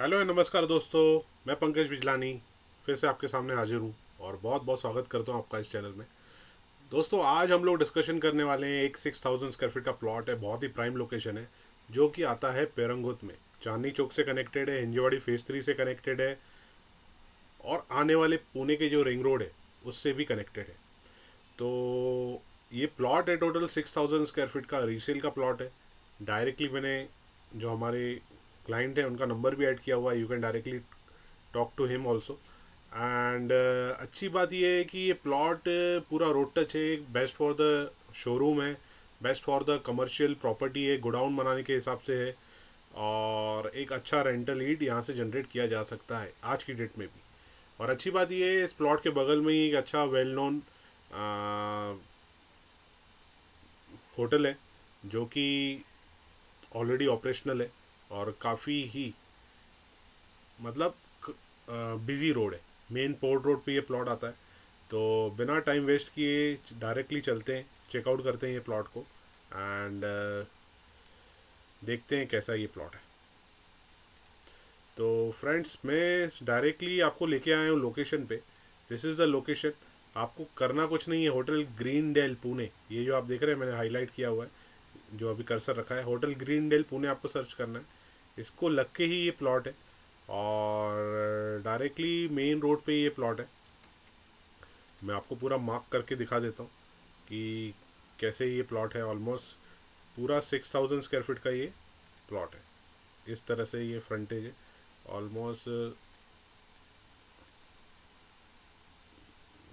Hello नमस्कार दोस्तों, मैं पंकज बिजलानी फिर से आपके सामने हाजिर हूँ और बहुत बहुत स्वागत करता हूँ आपका इस चैनल में। दोस्तों आज हम लोग डिस्कशन करने वाले हैं एक 6000 स्क्वायर फीट का प्लॉट है, बहुत ही प्राइम लोकेशन है जो कि आता है पेरंगुत में। चांदनी चौक से कनेक्टेड है, हिंजेवाड़ी फेज 3 से कनेक्टेड है और आने वाले पुणे के जो रिंग रोड है उससे भी कनेक्टेड है। तो ये प्लॉट है टोटल 6000 स्क्वायर फीट का, रीसेल का प्लॉट है। डायरेक्टली मैंने जो हमारे क्लाइंट है उनका नंबर भी ऐड किया हुआ है, you can directly talk to him also. And अच्छी बात ये है कि ये प्लॉट पूरा रोड टच है, बेस्ट फॉर द शोरूम है, best for the commercial property है, गोडाउन बनाने के हिसाब से है और एक अच्छा रेंटल ईट यहाँ से जनरेट किया जा सकता है आज की डेट में भी। और अच्छी बात ये है इस प्लॉट के बगल में ही एक अच्छा वेल नोन होटल है जो कि ऑलरेडी ऑपरेशनल है और काफ़ी ही मतलब बिजी रोड है। मेन पोर्ट रोड पे ये प्लॉट आता है, तो बिना टाइम वेस्ट किए डायरेक्टली चलते हैं, चेकआउट करते हैं ये प्लॉट को एंड देखते हैं कैसा ये प्लॉट है। तो फ्रेंड्स मैं डायरेक्टली आपको लेके आया हूँ लोकेशन पे। दिस इज़ द लोकेशन, आपको करना कुछ नहीं है। होटल ग्रीन डेल पुणे, ये जो आप देख रहे हैं मैंने हाईलाइट किया हुआ है, जो अभी कर्सर रखा है, होटल ग्रीन डेल पुणे आपको सर्च करना है। इसको लग के ही ये प्लॉट है और डायरेक्टली मेन रोड पे ये प्लॉट है। मैं आपको पूरा मार्क करके दिखा देता हूँ कि कैसे ये प्लॉट है। ऑलमोस्ट पूरा 6000 स्क्वायर फीट का ये प्लॉट है, इस तरह से ये फ्रंटेज है। ऑलमोस्ट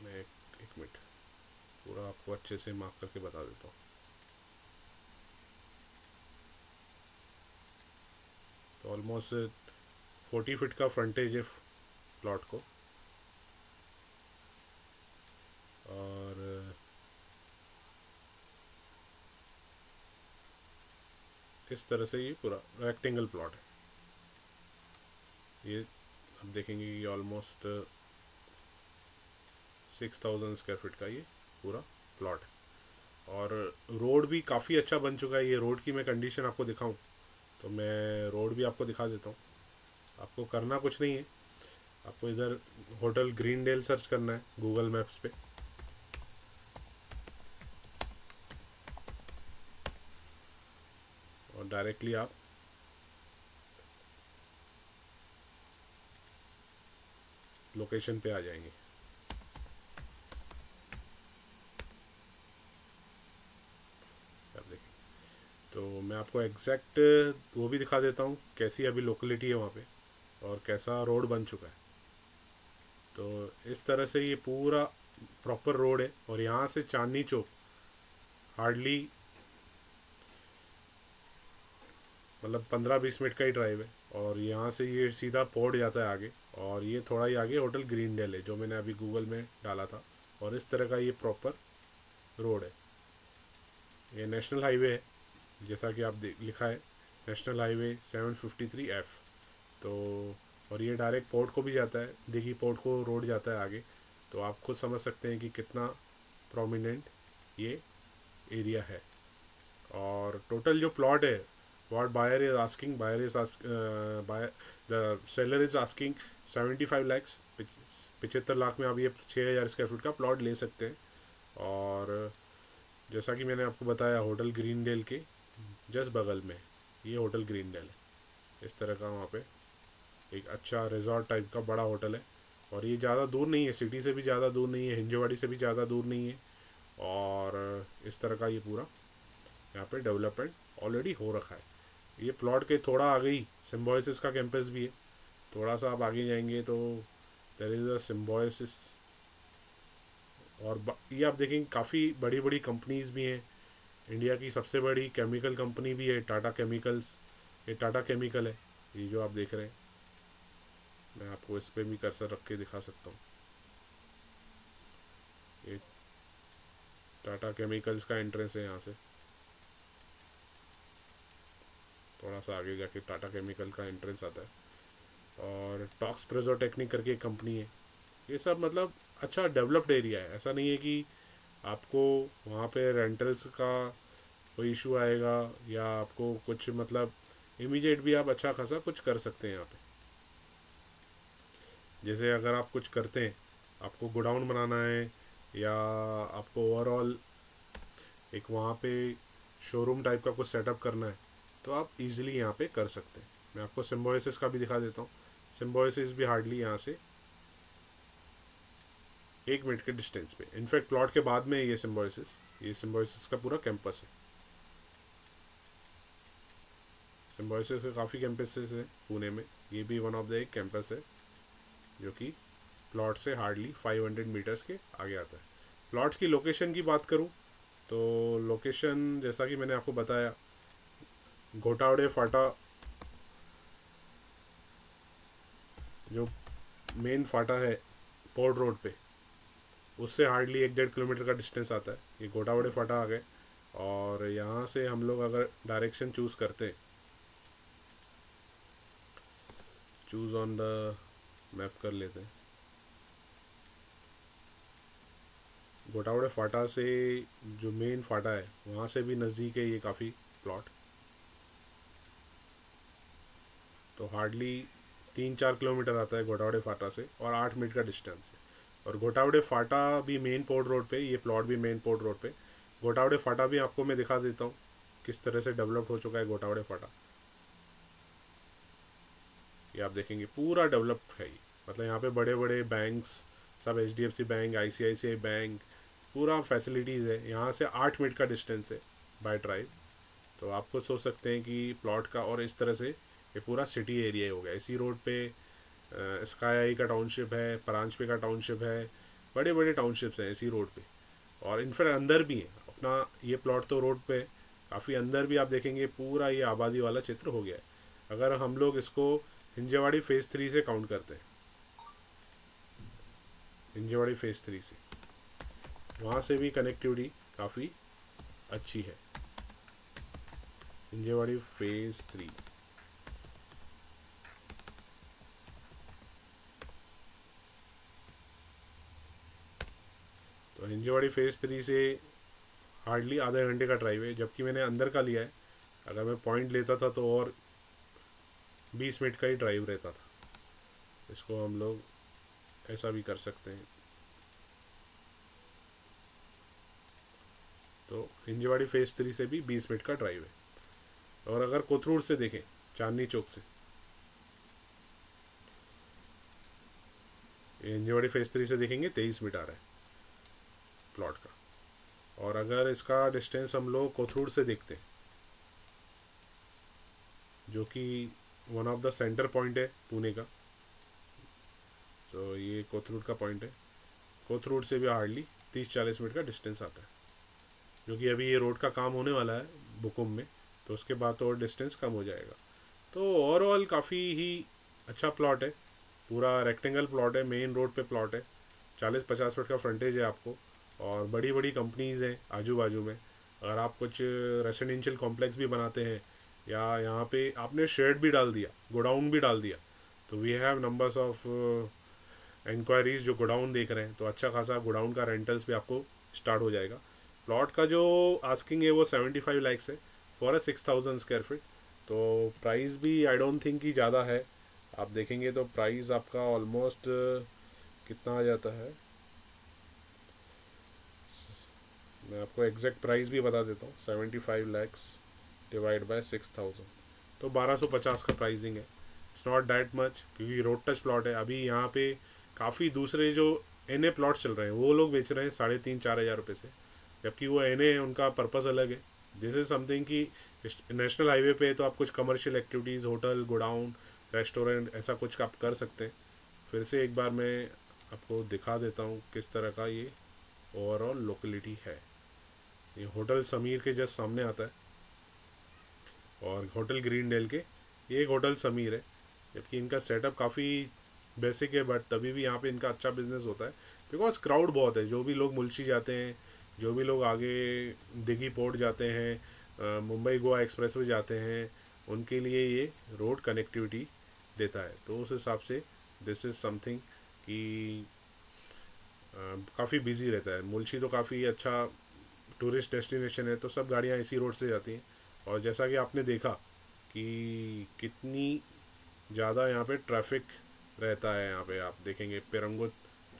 मैं एक मिनट पूरा आपको अच्छे से मार्क करके बता देता हूँ। तो ऑलमोस्ट 40 फीट का फ्रंटेज है प्लॉट को और इस तरह से ये पूरा रेक्टेंगल प्लॉट है। ये आप देखेंगे कि ऑलमोस्ट 6000 स्क्वायर फीट का ये पूरा प्लॉट है और रोड भी काफ़ी अच्छा बन चुका है। ये रोड की मैं कंडीशन आपको दिखाऊं तो मैं रोड भी आपको दिखा देता हूँ। आपको करना कुछ नहीं है, आपको इधर होटल ग्रीन डेल सर्च करना है गूगल मैप्स पे। और डायरेक्टली आप लोकेशन पे आ जाएंगे। तो मैं आपको एग्जैक्ट वो भी दिखा देता हूँ कैसी अभी लोकेलिटी है वहाँ पे और कैसा रोड बन चुका है। तो इस तरह से ये पूरा प्रॉपर रोड है और यहाँ से चांदनी चौक हार्डली मतलब 15-20 मिनट का ही ड्राइव है और यहाँ से ये सीधा पोर्ट जाता है आगे और ये थोड़ा ही आगे होटल ग्रीन डेल है जो मैंने अभी गूगल में डाला था। और इस तरह का ये प्रॉपर रोड है। ये नेशनल हाईवे है, जैसा कि आप लिखा है नेशनल हाईवे 753F। तो और ये डायरेक्ट पोर्ट को भी जाता है, दिघी पोर्ट को रोड जाता है आगे। तो आप खुद समझ सकते हैं कि कितना प्रोमिनेंट ये एरिया है। और टोटल जो प्लॉट है what the seller is asking 75 lakh 75 lakh में आप ये 6000 स्क्वायर फीट का प्लॉट ले सकते हैं। और जैसा कि मैंने आपको बताया होटल ग्रीन डेल के जस्ट बगल में ये होटल ग्रीन डेल है। इस तरह का वहाँ पे एक अच्छा रिजॉर्ट टाइप का बड़ा होटल है और ये ज़्यादा दूर नहीं है, सिटी से भी ज़्यादा दूर नहीं है, हिंजेवाड़ी से भी ज़्यादा दूर नहीं है। और इस तरह का ये पूरा यहाँ पे डेवलपमेंट ऑलरेडी हो रखा है। ये प्लॉट के थोड़ा आगे ही सिम्बोसिस का कैंपस भी है, थोड़ा सा आप आगे जाएंगे तो देयर इज़ अ सिम्बोसिस। और ये आप देखेंगे काफ़ी बड़ी बड़ी कंपनीज भी हैं, इंडिया की सबसे बड़ी केमिकल कंपनी भी है टाटा केमिकल्स। ये टाटा केमिकल है ये जो आप देख रहे हैं, मैं आपको इस पे भी कर्सर रख के दिखा सकता हूँ। ये टाटा केमिकल्स का एंट्रेंस है, यहाँ से थोड़ा सा आगे जाके टाटा केमिकल का एंट्रेंस आता है। और टॉक्स प्रेजो टेक्निक करके एक कंपनी है। ये सब मतलब अच्छा डेवलप्ड एरिया है, ऐसा नहीं है कि आपको वहाँ पे रेंटल्स का कोई इशू आएगा या आपको कुछ मतलब इमीडिएट भी आप अच्छा खासा कुछ कर सकते हैं यहाँ पे। जैसे अगर आप कुछ करते हैं, आपको गोडाउन बनाना है या आपको ओवरऑल एक वहाँ पे शोरूम टाइप का कुछ सेटअप करना है, तो आप इजीली यहाँ पे कर सकते हैं। मैं आपको सिम्बायोसिस का भी दिखा देता हूँ। सिम्बायोसिस भी हार्डली यहाँ से 1 मिनट के डिस्टेंस पे, इनफैक्ट प्लॉट के बाद में ये सिम्बायोसिस, का पूरा कैंपस है। सिम्बायोसिस के काफ़ी कैंपसेस हैं पुणे में, ये भी वन ऑफ द एक कैंपस है जो कि प्लॉट से हार्डली 500 मीटर्स के आगे आता है। प्लॉट्स की लोकेशन की बात करूं तो लोकेशन जैसा कि मैंने आपको बताया, घोटावड़े फाटा, जो मेन फाटा है पोर्ट रोड पे, उससे हार्डली 1-1.5 किलोमीटर का डिस्टेंस आता है। ये घोटावड़े फाटा आ गए और यहाँ से हम लोग अगर डायरेक्शन चूज़ करते हैं, चूज़ ऑन द मैप कर लेते हैं। घोटावड़े फाटा से जो मेन फाटा है वहाँ से भी नज़दीक है ये काफ़ी प्लॉट, तो हार्डली 3-4 किलोमीटर आता है घोटावड़े फाटा से और 8 मिनट का डिस्टेंस है। और घोटावड़े फाटा भी मेन पोर्ट रोड पे, ये प्लॉट भी मेन पोर्ट रोड पे। घोटावड़े फाटा भी आपको मैं दिखा देता हूँ किस तरह से डेवलप हो चुका है घोटावड़े फाटा। ये आप देखेंगे पूरा डेवलप है ये, मतलब यहाँ पे बड़े बड़े बैंक्स सब, HDFC बैंक, ICICI बैंक, पूरा फैसिलिटीज़ है। यहाँ से 8 मिनट का डिस्टेंस है बाय ड्राइव, तो आपको सोच सकते हैं कि प्लॉट का। और इस तरह से ये पूरा सिटी एरिया हो गया। इसी रोड पे स्काई का टाउनशिप है, परांजपे का टाउनशिप है, बड़े बड़े टाउनशिप्स हैं इसी रोड पे। और इनफैक्ट अंदर भी है अपना ये प्लॉट, तो रोड पे काफ़ी अंदर भी आप देखेंगे पूरा ये आबादी वाला क्षेत्र हो गया है। अगर हम लोग इसको हिंजेवाड़ी फेज़ 3 से काउंट करते हैं, हिंजेवाड़ी फेज़ 3 से, वहाँ से भी कनेक्टिविटी काफ़ी अच्छी है। हिंजेवाड़ी फेज़ 3, तो हिंजेवाड़ी फेज़ 3 से हार्डली आधे घंटे का ड्राइव है, जबकि मैंने अंदर का लिया है। अगर मैं पॉइंट लेता था तो और 20 मिनट का ही ड्राइव रहता था। इसको हम लोग ऐसा भी कर सकते हैं। तो हिंजवाड़ी फेज़ 3 से भी 20 मिनट का ड्राइव है। और अगर कोथरूड से देखें, चांदनी चौक से, हिंजवाड़ी फेज़ 3 से देखेंगे 23 मिनट आ रहा है प्लॉट का। और अगर इसका डिस्टेंस हम लोग कोथरूड से देखते हैं, जो कि one of the centre point है पुणे का, तो ये कोथरूड का पॉइंट है। कोथरूड से भी हार्डली 30-40 मिनट का डिस्टेंस आता है, जो कि अभी ये रोड का काम होने वाला है बुकुम में, तो उसके बाद तो और डिस्टेंस कम हो जाएगा। तो ओवरऑल काफ़ी ही अच्छा प्लॉट है, पूरा रेक्टेंगल प्लॉट है, मेन रोड पे प्लॉट है, 40-50 फीट का फ्रंटेज है आपको। और बड़ी बड़ी कंपनीज़ हैं आजू बाजू में। अगर आप कुछ रेसिडेंशियल कॉम्प्लेक्स भी बनाते हैं या यहाँ पे आपने शेड भी डाल दिया, गोडाउन भी डाल दिया, तो we have numbers of enquiries जो गोडाउन देख रहे हैं, तो अच्छा खासा गोडाउन का रेंटल्स भी आपको स्टार्ट हो जाएगा। प्लॉट का जो आस्किंग है वो 75 लाख है फॉर अ 6000 स्क्वायर फीट। तो प्राइस भी आई डोंट थिंक कि ज़्यादा है। आप देखेंगे तो प्राइस आपका ऑलमोस्ट कितना आ जाता है, मैं आपको एग्जैक्ट प्राइस भी बता देता हूँ। 75 लाख डिवाइड बाय 6000, तो 1250 का प्राइसिंग है। इट्स नॉट डैट मच, क्योंकि रोड टच प्लॉट है। अभी यहाँ पे काफ़ी दूसरे जो एनए प्लॉट चल रहे हैं वो लोग बेच रहे हैं 3500-4000 रुपये से, जबकि वो एनए है, उनका पर्पस अलग है। दिस इज़ समथिंग कि नेशनल हाईवे पे तो आप कुछ commercial activities, hotel, godown, restaurant, ऐसा कुछ आप कर सकते हैं। फिर से एक बार मैं आपको दिखा देता हूँ किस तरह का ये ओवरऑल लोकेलिटी है। ये होटल समीर के जस्ट सामने आता है, और होटल ग्रीन डेल के, ये एक होटल समीर है, जबकि इनका सेटअप काफ़ी बेसिक है, बट तभी भी यहाँ पे इनका अच्छा बिजनेस होता है, बिकॉज क्राउड बहुत है। जो भी लोग मुलशी जाते हैं, जो भी लोग आगे दिघी पोर्ट जाते हैं, मुंबई गोवा एक्सप्रेस वे जाते हैं, उनके लिए ये रोड कनेक्टिविटी देता है। तो उस हिसाब से दिस इज़ समथिंग कि काफ़ी बिजी रहता है। मुलशी तो काफ़ी अच्छा टूरिस्ट डेस्टिनेशन है, तो सब गाड़ियाँ इसी रोड से जाती हैं। और जैसा कि आपने देखा कि कितनी ज़्यादा यहाँ पे ट्रैफिक रहता है यहाँ पे। आप देखेंगे पिरंगुट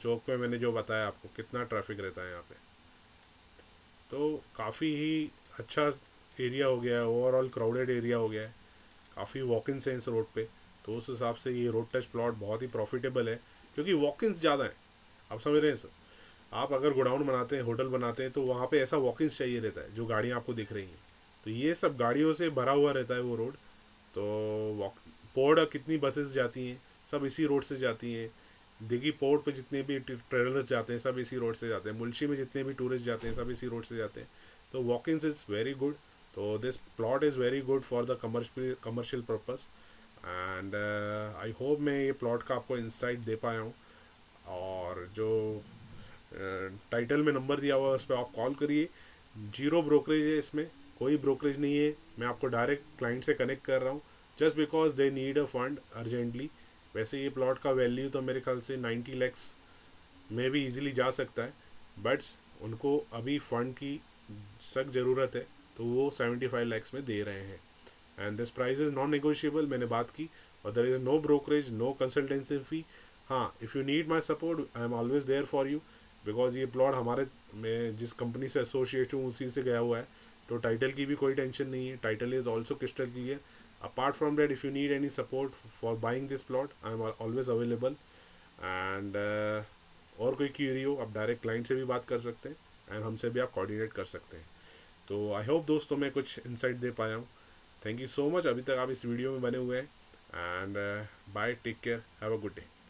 चौक पे मैंने जो बताया आपको कितना ट्रैफिक रहता है यहाँ पे, तो काफ़ी ही अच्छा एरिया हो गया है, ओवरऑल क्राउडेड एरिया हो गया है, काफ़ी वॉक इन सेंस रोड पे। तो उस हिसाब से ये रोड टच प्लॉट बहुत ही प्रॉफिटेबल है क्योंकि वॉक इन्स ज़्यादा हैं। आप समझ रहे हैं सर, आप अगर गोडाउन बनाते हैं, होटल बनाते हैं, तो वहाँ पे ऐसा वॉक इन्स चाहिए रहता है, जो गाड़ियाँ आपको दिख रही हैं, तो ये सब गाड़ियों से भरा हुआ रहता है वो रोड। तो वॉक पोर्ट कितनी बसेस जाती हैं, सब इसी रोड से जाती हैं। दिघी पोर्ट पे जितने भी ट्रेवलर्स जाते हैं सब इसी रोड से जाते हैं। मुलशी में जितने भी टूरिस्ट जाते हैं सब इसी रोड से जाते हैं। तो walk ins is very good. तो this plot is very good for the commercial purpose and I hope मैं ये प्लॉट का आपको इंसाइट दे पाया हूँ। और जो टाइटल में नंबर दिया हुआ है उस पर आप कॉल करिए। जीरो ब्रोकरेज है, इसमें कोई ब्रोकरेज नहीं है। मैं आपको डायरेक्ट क्लाइंट से कनेक्ट कर रहा हूँ just because they need a fund urgently. वैसे ये प्लॉट का वैल्यू तो मेरे ख्याल से 90 लैक्स में भी इजीली जा सकता है, बट उनको अभी फ़ंड की सख्त ज़रूरत है, तो वो 75 लैक्स में दे रहे हैं and this price is non negotiable. मैंने बात की और there is no brokerage, no consultancy fee. हाँ, if you need my support I am always there for you, because ये प्लॉट हमारे मैं जिस कंपनी से एसोसिएट हूँ उसी से गया हुआ है, तो टाइटल की भी कोई टेंशन नहीं है। Title is also crystal clear. apart from that if you need any support for buying this plot I am always available and और कोई क्यूरी हो आप डायरेक्ट क्लाइंट से भी बात कर सकते हैं एंड हमसे भी आप कोऑर्डिनेट कर सकते हैं। तो आई होप दोस्तों मैं कुछ इंसाइट दे पाया हूँ। थैंक यू सो मच अभी तक आप इस वीडियो में बने हुए हैं and bye, take care, have a good day.